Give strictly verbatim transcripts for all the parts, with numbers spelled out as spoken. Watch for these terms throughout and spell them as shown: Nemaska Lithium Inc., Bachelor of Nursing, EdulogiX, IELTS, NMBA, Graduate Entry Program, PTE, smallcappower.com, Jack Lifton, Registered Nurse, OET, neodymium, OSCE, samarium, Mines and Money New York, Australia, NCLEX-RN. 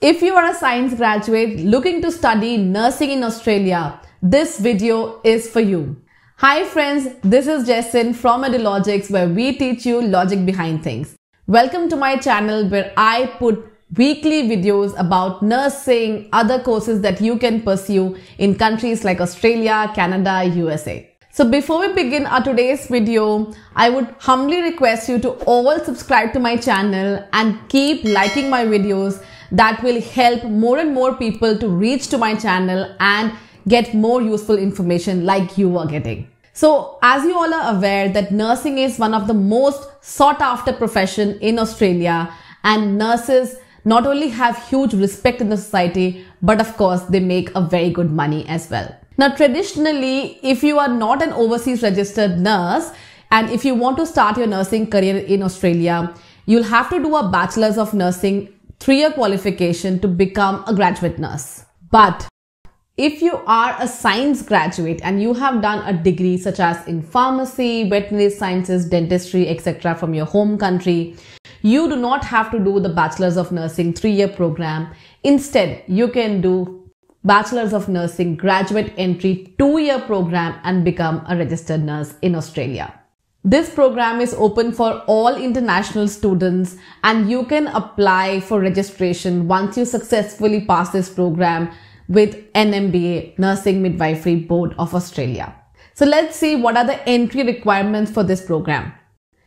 If you are a science graduate looking to study nursing in Australia, this video is for you. Hi friends, this is Jason from EdulogiX, where we teach you logic behind things. Welcome to my channel where I put weekly videos about nursing, other courses that you can pursue in countries like Australia, Canada, U S A. So before we begin our today's video, I would humbly request you to all subscribe to my channel and keep liking my videos. That will help more and more people to reach to my channel and get more useful information like you are getting. So as you all are aware that nursing is one of the most sought after profession in Australia, and nurses not only have huge respect in the society, but of course they make a very good money as well. Now traditionally, if you are not an overseas registered nurse and if you want to start your nursing career in Australia, you'll have to do a bachelor's of nursing three-year qualification to become a graduate nurse. But if you are a science graduate and you have done a degree such as in pharmacy, veterinary sciences, dentistry, et cetera from your home country, you do not have to do the bachelor's of nursing three-year program. Instead, you can do bachelor's of nursing graduate entry two-year program and become a registered nurse in Australia. This program is open for all international students, and you can apply for registration once you successfully pass this program with N M B A, Nursing Midwifery Board of Australia. So let's see what are the entry requirements for this program.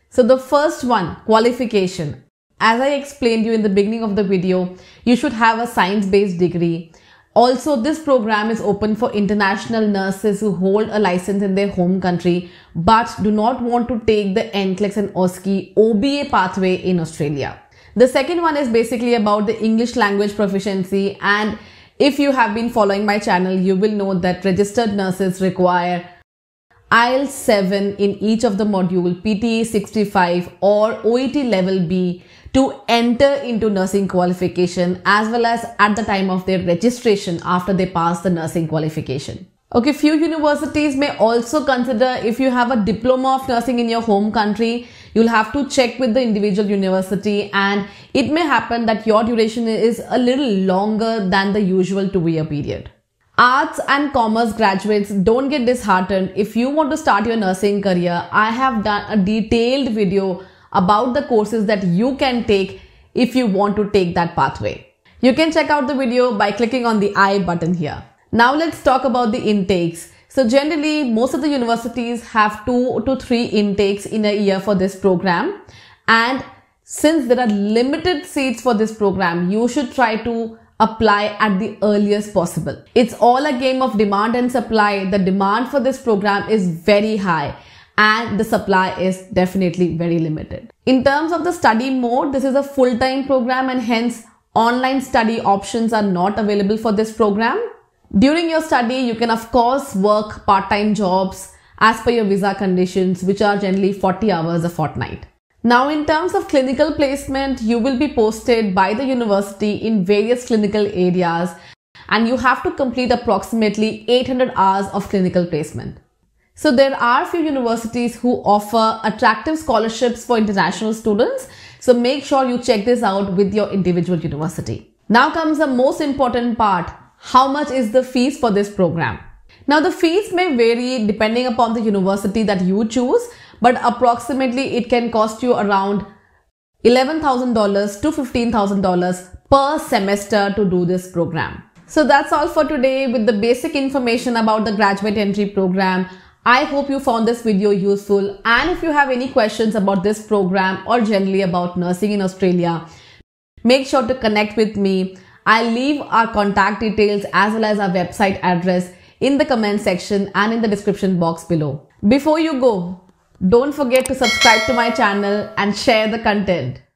So the first one, qualification. As I explained you in the beginning of the video, you should have a science-based degree. Also, this program is open for international nurses who hold a license in their home country but do not want to take the N C L E X and O S C E O B A pathway in Australia. The second one is basically about the English language proficiency, and if you have been following my channel, you will know that registered nurses require I E L T S seven in each of the module, P T E sixty-five or O E T level B to enter into nursing qualification, as well as at the time of their registration after they pass the nursing qualification. Okay, few universities may also consider if you have a diploma of nursing in your home country. You'll have to check with the individual university, and it may happen that your duration is a little longer than the usual two-year period. Arts and commerce graduates, don't get disheartened. If you want to start your nursing career, I have done a detailed video about the courses that you can take if you want to take that pathway. You can check out the video by clicking on the I button here. Now let's talk about the intakes. So generally, most of the universities have two to three intakes in a year for this program. And since there are limited seats for this program, you should try to apply at the earliest possible. It's all a game of demand and supply. The demand for this program is very high, and the supply is definitely very limited. In terms of the study mode, this is a full-time program, and hence online study options are not available for this program. During your study, you can of course work part-time jobs as per your visa conditions, which are generally forty hours a fortnight. Now in terms of clinical placement, you will be posted by the university in various clinical areas, and you have to complete approximately eight hundred hours of clinical placement. So there are few universities who offer attractive scholarships for international students. So make sure you check this out with your individual university. Now comes the most important part. How much is the fees for this program? Now the fees may vary depending upon the university that you choose, but approximately it can cost you around eleven thousand dollars to fifteen thousand dollars per semester to do this program. So that's all for today with the basic information about the graduate entry program. I hope you found this video useful, and if you have any questions about this program or generally about nursing in Australia, make sure to connect with me. I'll leave our contact details as well as our website address in the comment section and in the description box below. Before you go, don't forget to subscribe to my channel and share the content.